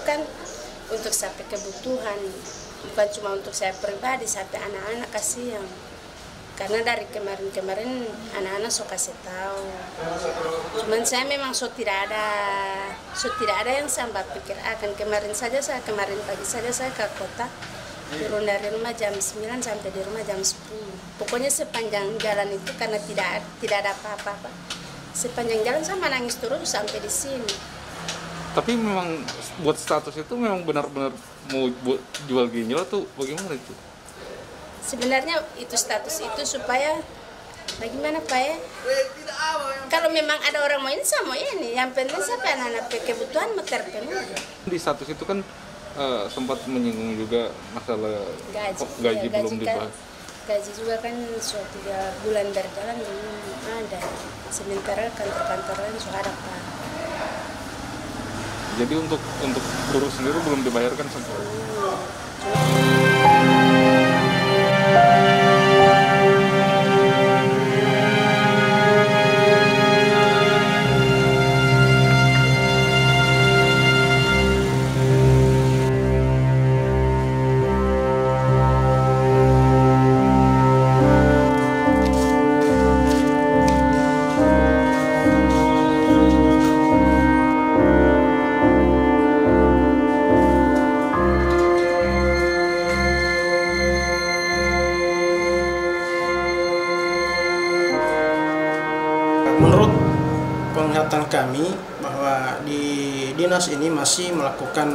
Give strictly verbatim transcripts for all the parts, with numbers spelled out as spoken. bukan untuk sampai kebutuhan, bukan cuma untuk saya pribadi, sampai anak-anak kasihan. Karena dari kemarin-kemarin anak-anak suka kasih tahu. Cuman saya memang so tidak ada, so tidak ada yang saya pikir akan. Kemarin saja saya kemarin pagi saja saya ke kota, turun dari rumah jam sembilan sampai di rumah jam sepuluh. Pokoknya sepanjang jalan itu karena tidak tidak ada apa-apa. Sepanjang jalan saya menangis terus sampai di sini. Tapi memang buat status itu memang benar-benar mau buat jual ginjal tuh bagaimana itu? Sebenarnya itu status itu supaya bagaimana Pak ya? Kalau memang ada orang mau ini sama ini, yang penting sampai anak-anak kebutuhan terpenuhi. Di status itu kan uh, sempat menyinggung juga masalah gaji, oh, gaji ya, belum dibahas. Gaji juga kan sudah tiga bulan berjalan belum ada. Sementara kantor-kantor lain sudah ada Pak. Jadi untuk untuk buruh sendiri belum dibayarkan sempat. Menurut penglihatan kami bahwa di dinas ini masih melakukan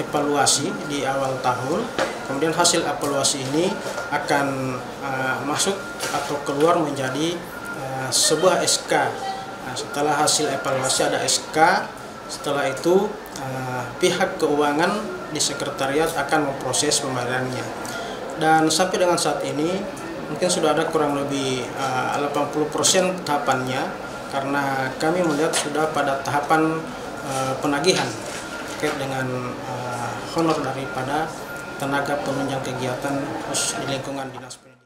evaluasi di awal tahun, kemudian hasil evaluasi ini akan uh, masuk atau keluar menjadi uh, sebuah S K. Nah, setelah hasil evaluasi ada S K, setelah itu uh, pihak keuangan di sekretariat akan memproses pembayarannya. Dan sampai dengan saat ini mungkin sudah ada kurang lebih uh, delapan puluh persen tahapannya, karena kami melihat sudah pada tahapan uh, penagihan terkait dengan uh, honor daripada tenaga penunjang kegiatan khusus di lingkungan dinas pendidikan.